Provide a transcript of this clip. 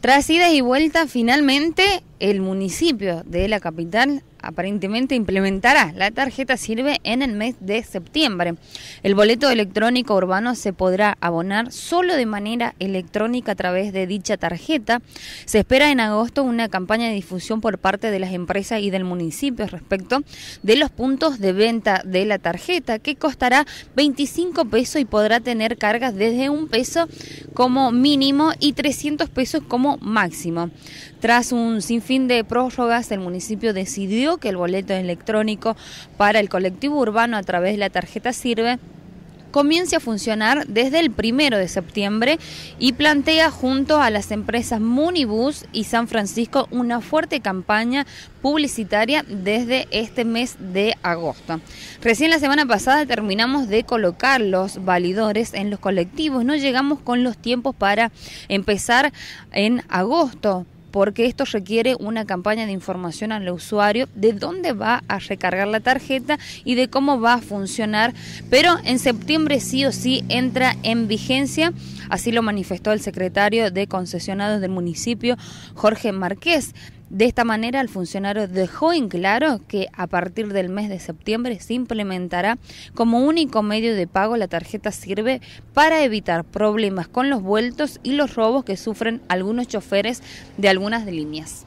Tras idas y vueltas, finalmente el municipio de la capital aparentemente implementará la tarjeta Sirve en el mes de septiembre. El boleto electrónico urbano se podrá abonar solo de manera electrónica a través de dicha tarjeta. Se espera en agosto una campaña de difusión por parte de las empresas y del municipio respecto de los puntos de venta de la tarjeta, que costará 25 pesos y podrá tener cargas desde 1 peso como mínimo y 300 pesos como máximo. Tras un sinfín de prórrogas, el municipio decidió que el boleto electrónico para el colectivo urbano a través de la tarjeta Sirve comience a funcionar desde el 1 de septiembre y plantea junto a las empresas Munibus y San Francisco una fuerte campaña publicitaria desde este mes de agosto. Recién la semana pasada terminamos de colocar los validores en los colectivos, no llegamos con los tiempos para empezar en agosto, porque esto requiere una campaña de información al usuario de dónde va a recargar la tarjeta y de cómo va a funcionar, pero en septiembre sí o sí entra en vigencia, así lo manifestó el secretario de concesionados del municipio, Jorge Márquez. De esta manera, el funcionario dejó en claro que a partir del mes de septiembre se implementará como único medio de pago la tarjeta Sirve para evitar problemas con los vueltos y los robos que sufren algunos choferes de algunas líneas.